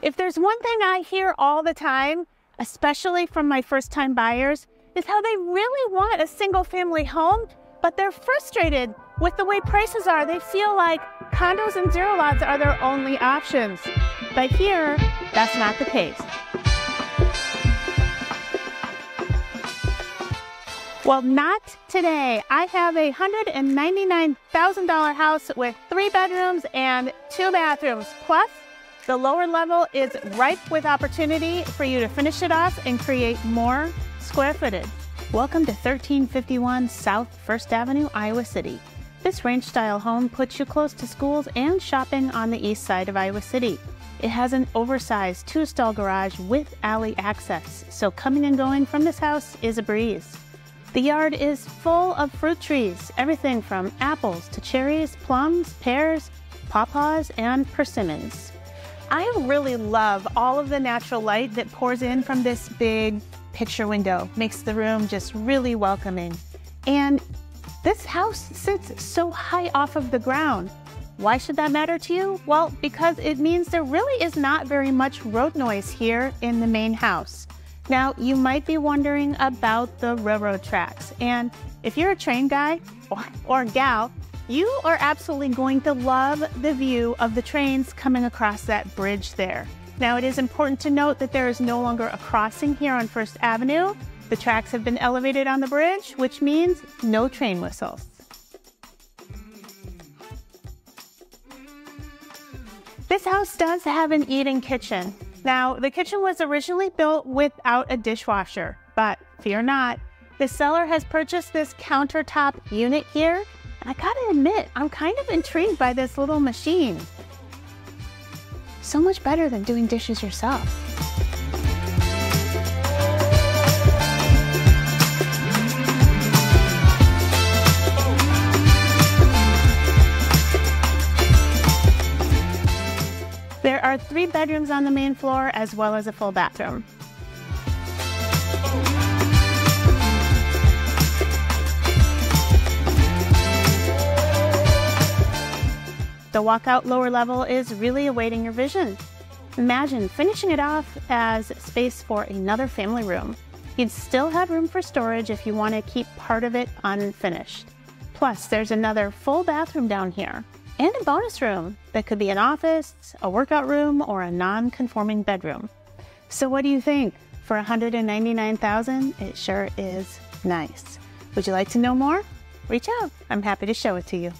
If there's one thing I hear all the time, especially from my first-time buyers, is how they really want a single-family home, but they're frustrated with the way prices are. They feel like condos and zero lots are their only options. But here, that's not the case. Well, not today. I have a $199,000 house with 3 bedrooms and 2 bathrooms. Plus, the lower level is ripe with opportunity for you to finish it off and create more square footage. Welcome to 1351 South 1st Avenue, Iowa City. This ranch-style home puts you close to schools and shopping on the east side of Iowa City. It has an oversized 2-stall garage with alley access, so coming and going from this house is a breeze. The yard is full of fruit trees, everything from apples to cherries, plums, pears, pawpaws, and persimmons. I really love all of the natural light that pours in from this big picture window. Makes the room just really welcoming. And this house sits so high off of the ground. Why should that matter to you? Well, because it means there really is not very much road noise here in the main house. Now, you might be wondering about the railroad tracks. And if you're a train guy or gal, you are absolutely going to love the view of the trains coming across that bridge there. Now, it is important to note that there is no longer a crossing here on 1st Avenue. The tracks have been elevated on the bridge, which means no train whistles. This house does have an eat-in kitchen. Now, the kitchen was originally built without a dishwasher, but fear not. The seller has purchased this countertop unit here. And I gotta admit, I'm kind of intrigued by this little machine. So much better than doing dishes yourself. There are 3 bedrooms on the main floor as well as a full bathroom. The walkout lower level is really awaiting your vision. Imagine finishing it off as space for another family room. You'd still have room for storage if you want to keep part of it unfinished. Plus, there's another full bathroom down here and a bonus room that could be an office, a workout room, or a non-conforming bedroom. So what do you think? For $199,000, it sure is nice. Would you like to know more? Reach out. I'm happy to show it to you.